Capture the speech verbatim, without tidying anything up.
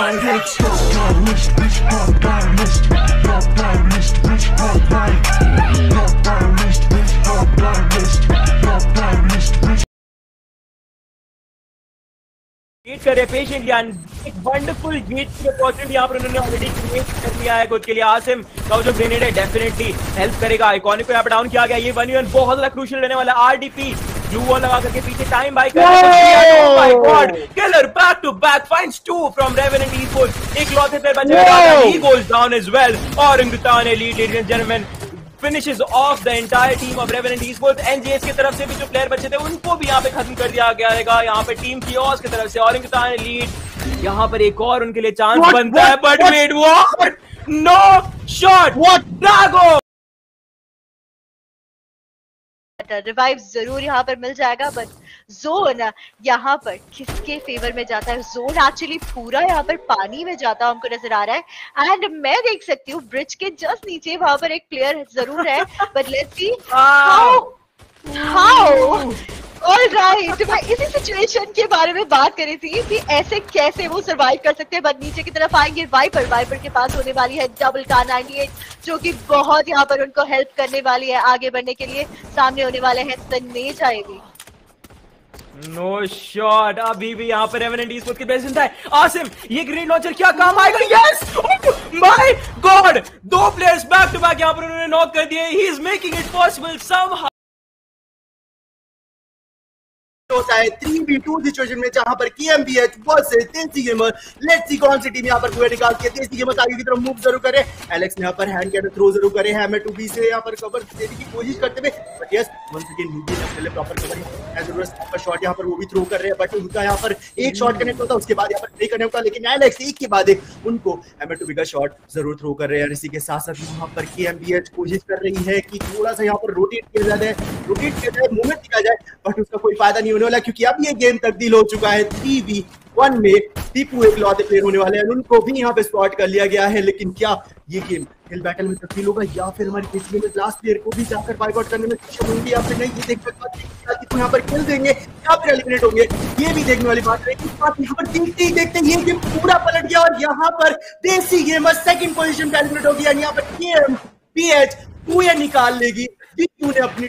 Create करे patient यान एक वंडरफुल जीत की अपॉर्चुनिटी यहाँ पर उन्होंने ऑलरेडी क्रिएट कर लिया है कुछ के लिए। आसिम का जो ग्रेनेड है डेफिनेटली हेल्प करेगा। आइकॉनिक को यहाँ पर डाउन किया गया, ये वन वन बहुत ज्यादा क्रूशियल रहने वाला। आरडीपी Duo लगा करके पीछे टाइम बाई कर oh my god killer back to back finds two from Revenant Esports, एक लॉस पे बचा है, he goes down as well और Hindustan elite ladies and gentlemen finishes off the entire team of Revenant Esports। N G S की तरफ से भी जो प्लेयर बचे थे उनको भी यहाँ पे खत्म कर दिया गया है यहाँ पे टीम की ओर की तरफ से और हिंदुस्तान एलीट यहाँ पर एक और उनके लिए चांस बनता है but wait what no shot what Drago revive जरूर यहाँ पर मिल जाएगा बट जोन यहाँ पर किसके फेवर में जाता है। जोन एक्चुअली पूरा यहाँ पर पानी में जाता हमको नजर आ रहा है एंड मैं देख सकती हूँ ब्रिज के जस्ट नीचे वहां पर एक प्लेयर जरूर है but let's see how how alright मैं इसी सिचुएशन के बारे में बात कर रही थी कि ऐसे कैसे वो सर्वाइव कर सकते हैं। बट नीचे की तरफ आएंगे वाइपर, वाइपर के पास होने वाली है डबल कार नाइंटी एट जो कि बहुत यहाँ पर उनको हेल्प करने वाली है आगे बढ़ने के लिए। सामने होने वाले हैं तन्नेज आएगी नो शॉट अभी भी यहाँ पर रेवेनेंट ईस्पोर्ट्स की प्रेजेंस है। आसिम ये ग्रेनेड लॉन्चर क्या काम आएगा, यस माय गॉड दो प्लेयर्स बैक टू बैक यहाँ पर उन्होंने नॉक कर दिए। He is making it possible somehow three v two situation में जहां पर K M B H versus Teji gamer, let's see कौन सी टीम यहां पर कुएं निकाल के तेजी गेमर आगे की तरफ मूव जरूर करे। एलेक्स ने यहां पर हैंड कैटर थ्रो जरूर करे है हमें टू बी से यहां पर कवर देने की कोशिश करते हुए बट यस वन सेकंड नीचे से पहले प्रॉपर कवर है जरूर उसका शॉट यहां पर वो भी थ्रो कर रहे हैं बट उनका यहां पर एक शॉट कनेक्ट होता उसके बाद यहां पर ब्रेक करने होता लेकिन एलेक्स एक के बाद एक उनको एम टू बी का शॉट जरूर थ्रो कर रहे हैं। इसी के साथ-साथ यहां पर K M B H कोशिश कर रही है कि थोड़ा सा यहां पर रोटेट किया जाए रोटेट किया जाए मूवमेंट किया जाए बट उसका कोई फायदा नहीं वाला क्योंकि अब ये गेम तब्दील हो चुका है। थ्री वी वन में टीपू एक लौते प्लेयर होने वाले हैं उनको भी यहाँ पे स्पॉट कर लिया गया है लेकिन क्या ये गेम हिल बैटल में तब्दील होगा या फिर हमारी पिछले में लास्ट प्लेयर को भी जाकर बाइकआउट करने में सक्षम होंगे या फिर नहीं ये देख सकते हैं कि यहाँ पर खेल देंगे या फिर एलिमिनेट होंगे ये भी देखने वाली बात है। यहाँ पर देखते ही देखते ये गेम पूरा पलट गया और यहाँ पर देसी गेमर सेकंड पोजीशन पे एलिमिनेट हो गया। यहाँ पर K M B H निकाल लेगी अपनी